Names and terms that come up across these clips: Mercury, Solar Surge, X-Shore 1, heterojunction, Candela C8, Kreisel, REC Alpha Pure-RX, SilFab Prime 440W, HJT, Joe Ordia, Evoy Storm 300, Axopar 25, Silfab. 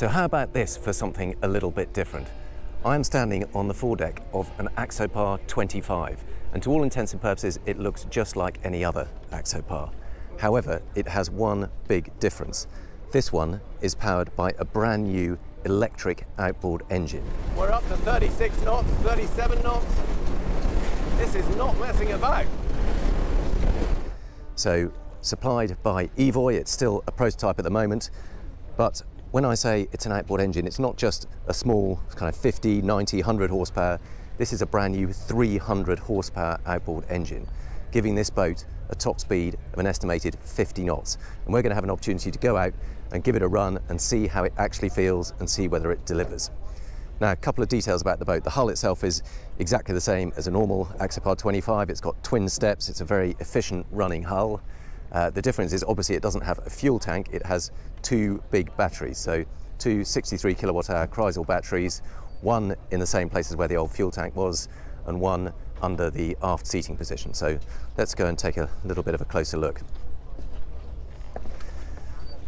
So how about this for something a little bit different? I'm standing on the foredeck of an Axopar 25, and to all intents and purposes, it looks just like any other Axopar. However, it has one big difference. This one is powered by a brand new electric outboard engine. We're up to 36 knots, 37 knots. This is not messing about. So, supplied by Evoy, it's still a prototype at the moment, but when I say it's an outboard engine, it's not just a small kind of 50, 90, 100 horsepower. This is a brand new 300 horsepower outboard engine, giving this boat a top speed of an estimated 50 knots. And we're going to have an opportunity to go out and give it a run and see how it actually feels and see whether it delivers. Now, a couple of details about the boat. The hull itself is exactly the same as a normal Axopar 25. It's got twin steps. It's a very efficient running hull. The difference is obviously it doesn't have a fuel tank. It has two big batteries, so two 63 kilowatt hour Kreisel batteries, one in the same place as where the old fuel tank was and one under the aft seating position. So let's go and take a little bit of a closer look.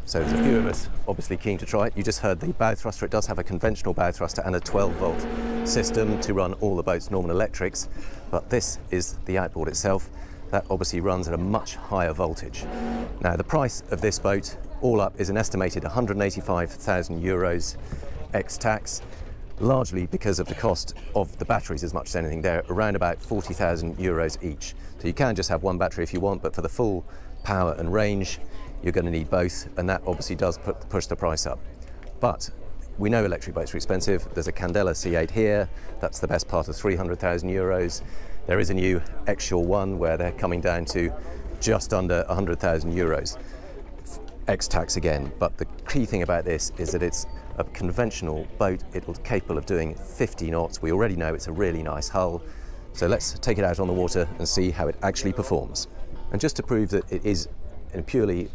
So there's a few of us obviously keen to try it. You just heard the bow thruster. It does have a conventional bow thruster and a 12 volt system to run all the boat's normal electrics, but this is the outboard itself. That obviously runs at a much higher voltage. Now, the price of this boat, all up, is an estimated €185,000 ex-tax, largely because of the cost of the batteries as much as anything. They're around about €40,000 each. So you can just have one battery if you want, but for the full power and range, you're going to need both, and that obviously does push the price up. But we know electric boats are expensive. There's a Candela C8 here. That's the best part of €300,000. There is a new X-Shore 1 where they're coming down to just under €100,000, ex-tax again. But the key thing about this is that it's a conventional boat. It'll be capable of doing 50 knots. We already know it's a really nice hull. So let's take it out on the water and see how it actually performs. And just to prove that it is a purely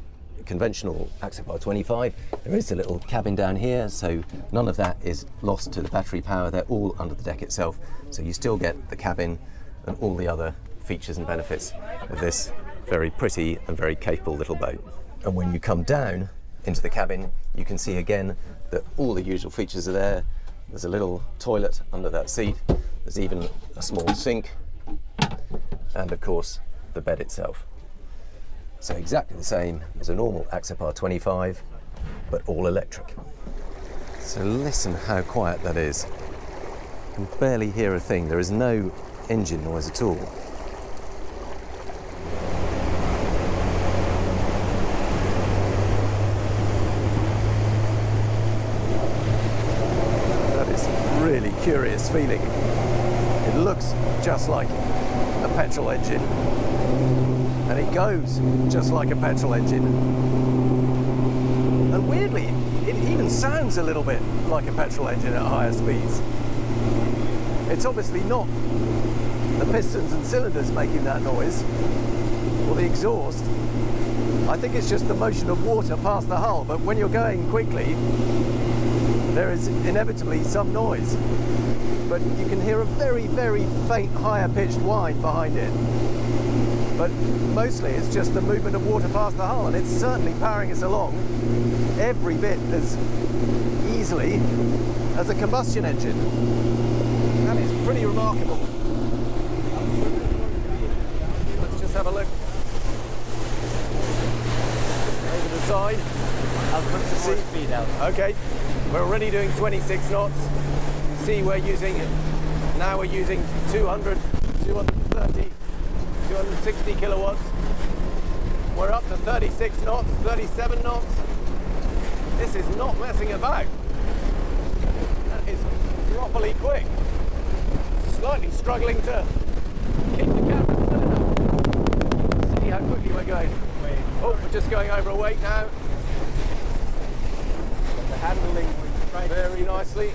conventional Axopar 25, there is a little cabin down here, so none of that is lost to the battery power. They're all under the deck itself, so you still get the cabin and all the other features and benefits of this very pretty and very capable little boat. And when you come down into the cabin, you can see again that all the usual features are there. There's a little toilet under that seat. There's even a small sink and, of course, the bed itself. So exactly the same as a normal Axopar 25, but all electric. So listen how quiet that is. You can barely hear a thing. There is no engine noise at all. That is a really curious feeling. It looks just like a petrol engine, and it goes just like a petrol engine. And weirdly, it even sounds a little bit like a petrol engine at higher speeds. It's obviously not the pistons and cylinders making that noise, or the exhaust. I think it's just the motion of water past the hull, but when you're going quickly, there is inevitably some noise. But you can hear a very, very faint, higher-pitched whine behind it. But mostly it's just the movement of water past the hull, and it's certainly powering us along every bit as easily as a combustion engine. That is pretty remarkable. Let's just have a look over the side. I'll put the sea speed out. Okay, we're already doing 26 knots. See, we're using 200, 230. 260 kilowatts. We're up to 36 knots, 37 knots. This is not messing about. That is properly quick. Slightly struggling to keep the camera set up. See how quickly we're going. Oh, we're just going over a weight now. The handling very nicely.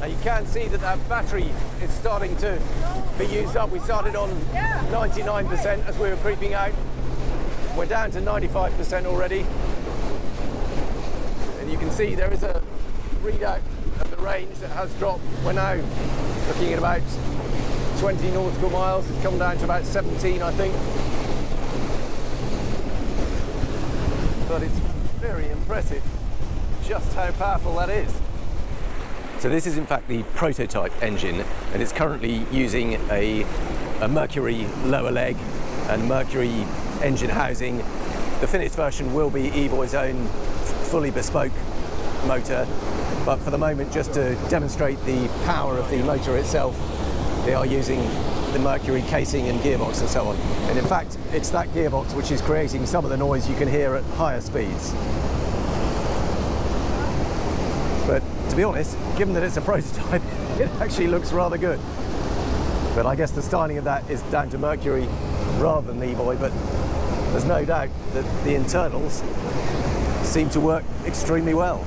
Now you can see that that battery is starting to be used up. We started on 99% as we were creeping out. We're down to 95% already. And you can see there is a readout of the range that has dropped. We're now looking at about 20 nautical miles. It's come down to about 17, I think. But it's very impressive. just how powerful that is. So this is in fact the prototype engine, and it's currently using a Mercury lower leg and Mercury engine housing. The finished version will be Evoy's own fully bespoke motor, but for the moment, just to demonstrate the power of the motor itself, they are using the Mercury casing and gearbox and so on. And in fact, it's that gearbox which is creating some of the noise you can hear at higher speeds. But to be honest, given that it's a prototype, it actually looks rather good. But I guess the styling of that is down to Mercury rather than Evoy, but there's no doubt that the internals seem to work extremely well.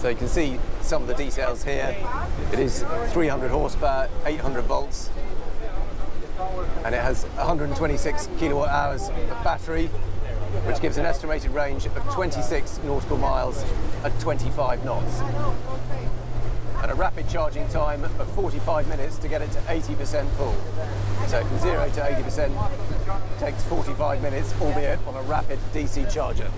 So you can see some of the details here. It is 300 horsepower, 800 volts, and it has 126 kilowatt hours of battery, which gives an estimated range of 26 nautical miles at 25 knots. And a rapid charging time of 45 minutes to get it to 80% full. So from 0 to 80% takes 45 minutes, albeit on a rapid DC charger.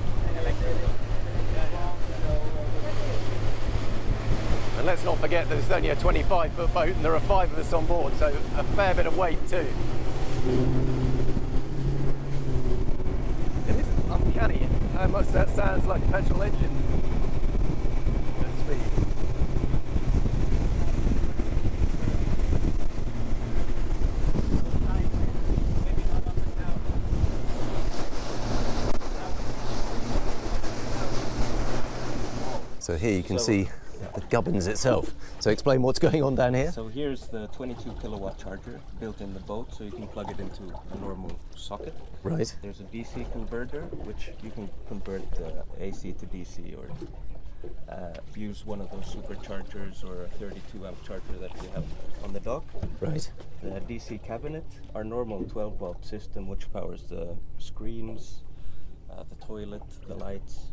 And let's not forget that it's only a 25-foot boat and there are 5 of us on board, so a fair bit of weight too. It is uncanny how much that sounds like a petrol engine at speed. So here you can see the gubbins itself. So explain what's going on down here. So here's the 22 kilowatt charger built in the boat, so you can plug it into a normal socket. Right. There's a DC converter, which you can convert AC to DC, or use one of those superchargers or a 32 amp charger that we have on the dock. Right. The DC cabinet, our normal 12 volt system, which powers the screens, the toilet, the lights,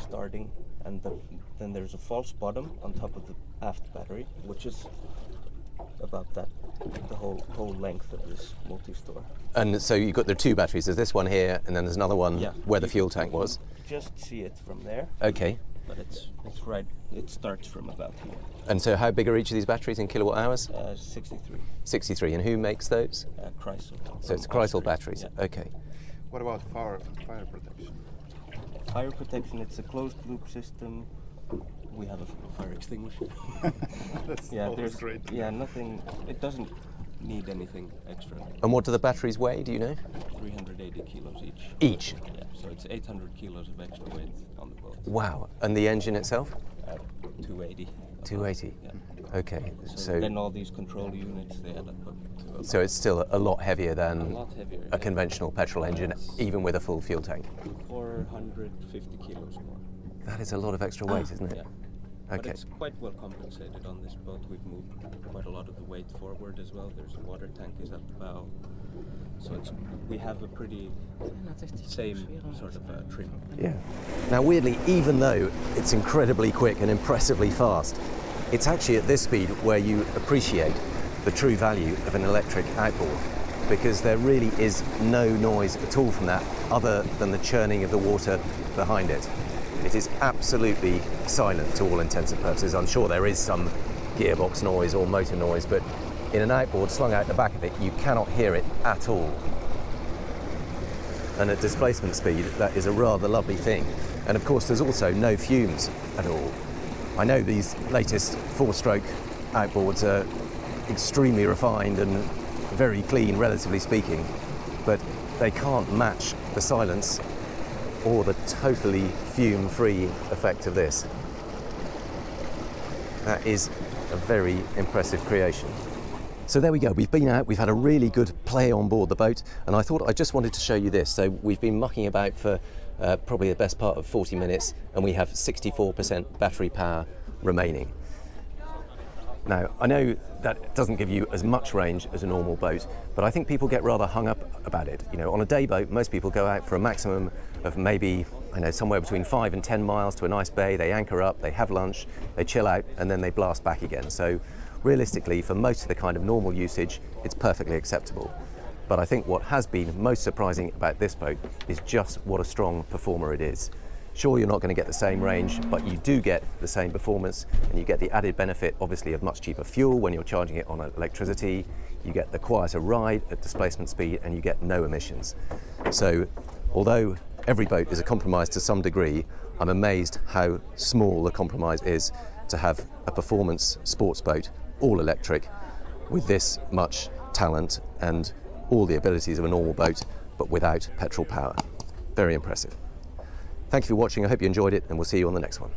starting, and then there's a false bottom on top of the aft battery, which is about that, the whole length of this multi-store. And so you've got the 2 batteries, there's this one here, and then there's another one where the fuel tank was. Just see it from there. Okay. But it's right, it starts from about here. And so how big are each of these batteries in kilowatt hours? 63. 63, and who makes those? Kreisel. So it's Kreisel batteries, yeah. Okay. What about fire protection? Fire protection, it's a closed loop system. We have a fire extinguisher. That's great. Yeah, nothing, it doesn't need anything extra. And what do the batteries weigh, do you know? 380 kilos each. Each? Yeah, so it's 800 kilos of extra weight on the boat. Wow, and the engine itself? 280. 280? Yeah. Okay. So then all these control units, they add up to so it's still a lot heavier than a conventional petrol engine, even with a full fuel tank? 450 kilos more. That is a lot of extra weight, isn't it? Yeah. Okay. But it's quite well compensated on this boat. We've moved quite a lot of the weight forward as well. There's a water tank is at the bow. So we have a pretty same sort of trim. Yeah. Now weirdly, even though it's incredibly quick and impressively fast, it's actually at this speed where you appreciate the true value of an electric outboard, because there really is no noise at all from that other than the churning of the water behind it. It is absolutely silent to all intents and purposes. I'm sure there is some gearbox noise or motor noise, but in an outboard slung out the back of it, you cannot hear it at all. And at displacement speed, that is a rather lovely thing. And of course, there's also no fumes at all. I know these latest 4-stroke outboards are extremely refined and very clean, relatively speaking, but they can't match the silence or the totally fume-free effect of this. That is a very impressive creation. So there we go, we've been out, we've had a really good play on board the boat, and I thought I just wanted to show you this. So we've been mucking about for probably the best part of 40 minutes, and we have 64% battery power remaining. Now, I know that doesn't give you as much range as a normal boat, but I think people get rather hung up about it. You know, on a day boat, most people go out for a maximum of maybe, I know, somewhere between 5 and 10 miles to a nice bay. They anchor up, they have lunch, they chill out, and then they blast back again. So realistically, for most of the kind of normal usage, it's perfectly acceptable. But I think what has been most surprising about this boat is just what a strong performer it is. Sure, you're not going to get the same range, but you do get the same performance, and you get the added benefit, obviously, of much cheaper fuel when you're charging it on electricity. You get the quieter ride at displacement speed, and you get no emissions. So, although every boat is a compromise to some degree, I'm amazed how small the compromise is to have a performance sports boat, all electric, with this much talent and all the abilities of a normal boat, but without petrol power. Very impressive. Thank you for watching. I hope you enjoyed it, and we'll see you on the next one.